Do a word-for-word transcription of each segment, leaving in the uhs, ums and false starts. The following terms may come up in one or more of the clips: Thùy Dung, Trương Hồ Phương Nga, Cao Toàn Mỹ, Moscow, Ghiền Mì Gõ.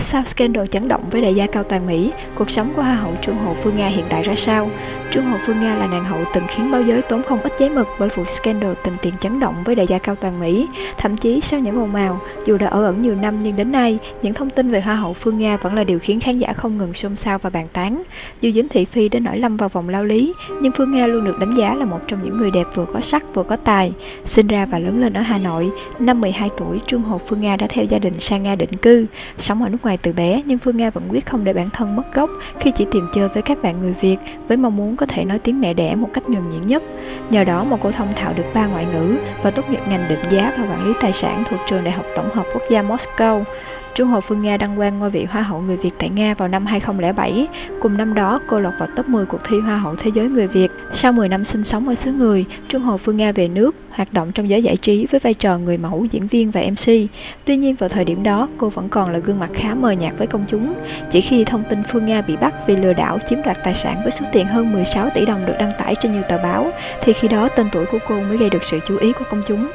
Sau scandal chấn động với đại gia Cao Toàn Mỹ, cuộc sống của Hoa hậu Trương Hồ Phương Nga hiện tại ra sao? Trương Hồ Phương Nga là nàng hậu từng khiến báo giới tốn không ít giấy mực bởi vụ scandal tình tiền chấn động với đại gia Cao Toàn Mỹ. Thậm chí sau những màu màu, dù đã ở ẩn nhiều năm nhưng đến nay, những thông tin về Hoa hậu Phương Nga vẫn là điều khiến khán giả không ngừng xôn xao và bàn tán. Dù dính thị phi đến nỗi lâm vào vòng lao lý, nhưng Phương Nga luôn được đánh giá là một trong những người đẹp vừa có sắc vừa có tài. Sinh ra và lớn lên ở Hà Nội, năm mười hai tuổi, Trương Hồ Phương Nga đã theo gia đình sang Nga định cư, sống ở nước ngoài từ bé, nhưng Phương Nga vẫn quyết không để bản thân mất gốc khi chỉ tìm chơi với các bạn người Việt với mong muốn có thể nói tiếng mẹ đẻ một cách nhuần nhuyễn nhất. Nhờ đó mà cô thông thạo được ba ngoại ngữ và tốt nghiệp ngành định giá và quản lý tài sản thuộc trường Đại học Tổng hợp Quốc gia Moscow. Trương Hồ Phương Nga đăng quang ngôi vị Hoa hậu người Việt tại Nga vào năm hai không không bảy. Cùng năm đó, cô lọt vào top mười cuộc thi Hoa hậu thế giới người Việt. Sau mười năm sinh sống ở xứ người, Trương Hồ Phương Nga về nước, hoạt động trong giới giải trí với vai trò người mẫu, diễn viên và em xê. Tuy nhiên, vào thời điểm đó, cô vẫn còn là gương mặt khá mờ nhạt với công chúng. Chỉ khi thông tin Phương Nga bị bắt vì lừa đảo chiếm đoạt tài sản với số tiền hơn mười sáu tỷ đồng được đăng tải trên nhiều tờ báo, thì khi đó tên tuổi của cô mới gây được sự chú ý của công chúng.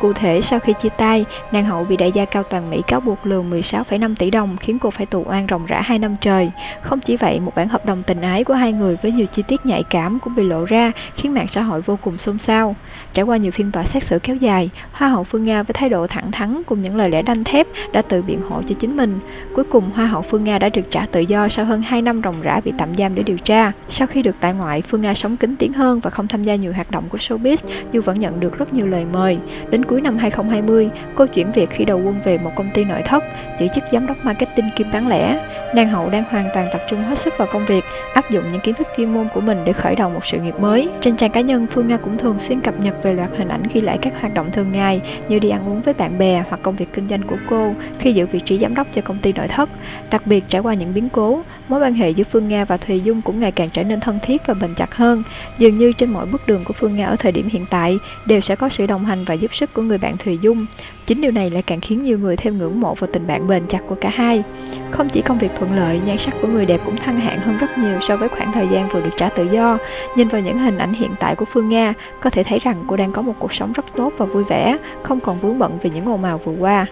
Cụ thể, sau khi chia tay, nàng hậu bị đại gia Cao Toàn Mỹ cáo buộc lừa mười sáu phẩy năm tỷ đồng khiến cô phải tù oan ròng rã hai năm trời. Không chỉ vậy, một bản hợp đồng tình ái của hai người với nhiều chi tiết nhạy cảm cũng bị lộ ra, khiến mạng xã hội vô cùng xôn xao. Trải qua nhiều phiên tòa xét xử kéo dài, Hoa hậu Phương Nga với thái độ thẳng thắn cùng những lời lẽ đanh thép đã tự biện hộ cho chính mình. Cuối cùng, Hoa hậu Phương Nga đã được trả tự do sau hơn hai năm ròng rã bị tạm giam để điều tra. Sau khi được tại ngoại, Phương Nga sống kín tiếng hơn và không tham gia nhiều hoạt động của showbiz, dù vẫn nhận được rất nhiều lời mời. Đến cuối năm hai không hai không, cô chuyển việc khi đầu quân về một công ty nội thất, giữ chức giám đốc marketing kiêm bán lẻ. Nàng hậu đang hoàn toàn tập trung hết sức vào công việc, áp dụng những kiến thức chuyên môn của mình để khởi đầu một sự nghiệp mới. Trên trang cá nhân, Phương Nga cũng thường xuyên cập nhật về loạt hình ảnh ghi lại các hoạt động thường ngày như đi ăn uống với bạn bè hoặc công việc kinh doanh của cô khi giữ vị trí giám đốc cho công ty nội thất. Đặc biệt, trải qua những biến cố, mối quan hệ giữa Phương Nga và Thùy Dung cũng ngày càng trở nên thân thiết và bền chặt hơn. Dường như trên mỗi bước đường của Phương Nga ở thời điểm hiện tại đều sẽ có sự đồng hành và giúp sức của người bạn Thùy Dung. Chính điều này lại càng khiến nhiều người thêm ngưỡng mộ vào tình bạn bền chặt của cả hai. Không chỉ công việc thuận lợi, nhan sắc của người đẹp cũng thăng hạng hơn rất nhiều so với khoảng thời gian vừa được trả tự do. Nhìn vào những hình ảnh hiện tại của Phương Nga, có thể thấy rằng cô đang có một cuộc sống rất tốt và vui vẻ, không còn vướng bận vì những ồn ào vừa qua.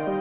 Thank you.